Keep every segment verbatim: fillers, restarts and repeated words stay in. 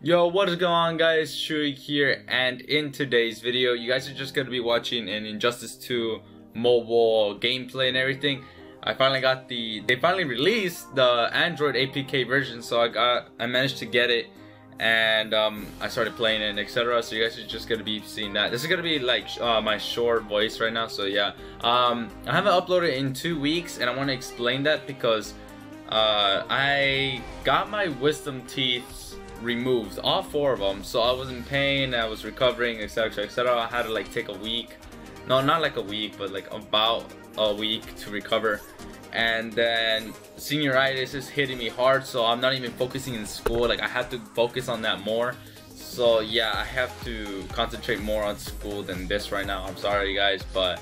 Yo, what is going on, guys? Shuik here, and in today's video you guys are just going to be watching an Injustice two mobile gameplay and everything. I finally got the they finally released the Android A P K version, so I got I managed to get it, and um, I started playing it, etc. So you guys are just going to be seeing that. This is going to be like uh, my short voice right now, so yeah. um, I haven't uploaded in two weeks, and I want to explain that because uh, I got my wisdom teeth removed, all four of them, so I was in pain, I was recovering, etc, etc. I had to like take a week, no not like a week but like about a week to recover, and then senioritis is hitting me hard, so I'm not even focusing in school. Like I have to focus on that more, so yeah, I have to concentrate more on school than this right now. I'm sorry guys, but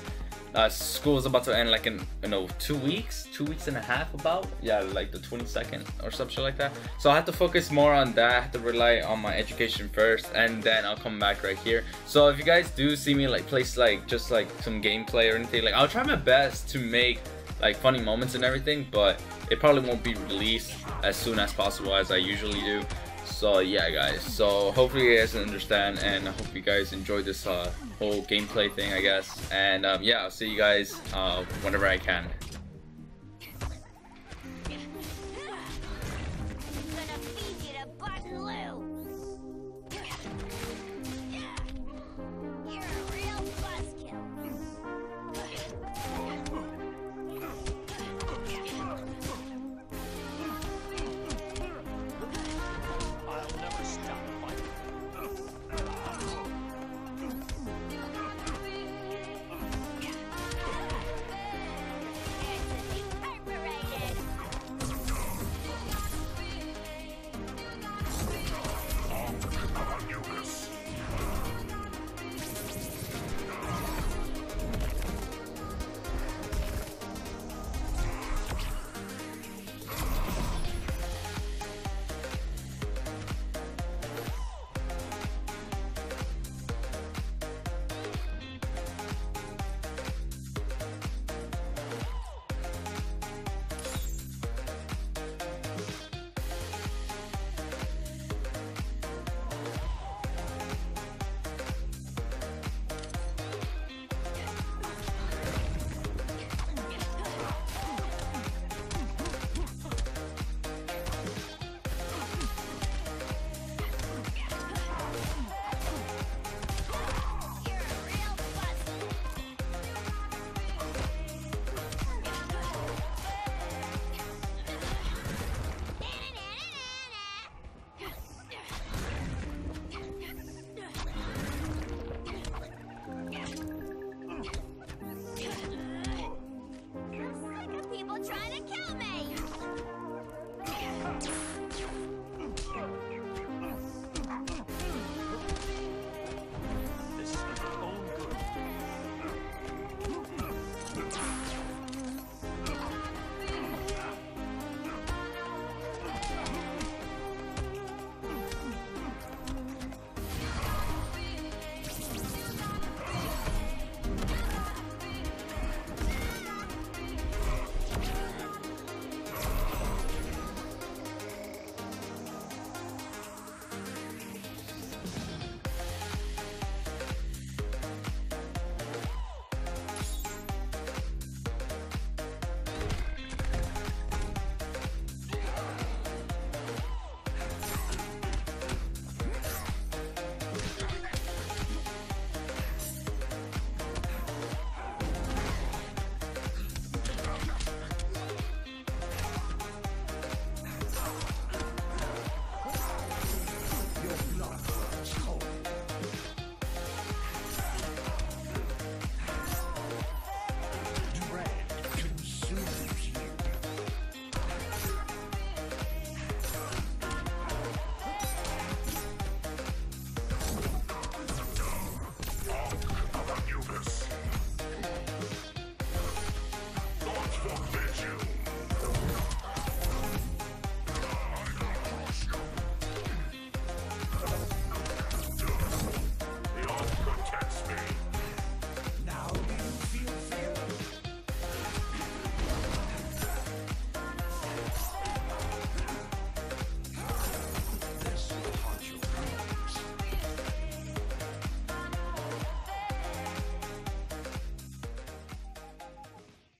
uh, school is about to end like in, you know, two weeks, two weeks and a half about, yeah, like the twenty-second or something like that. So I have to focus more on that. I have to rely on my education first, and then I'll come back right here. So if you guys do see me like place like just like some gameplay or anything, like I'll try my best to make like funny moments and everything, but it probably won't be released as soon as possible as I usually do. So yeah guys, so hopefully you guys understand, and I hope you guys enjoyed this uh, whole gameplay thing, I guess. And um, yeah, I'll see you guys uh, whenever I can.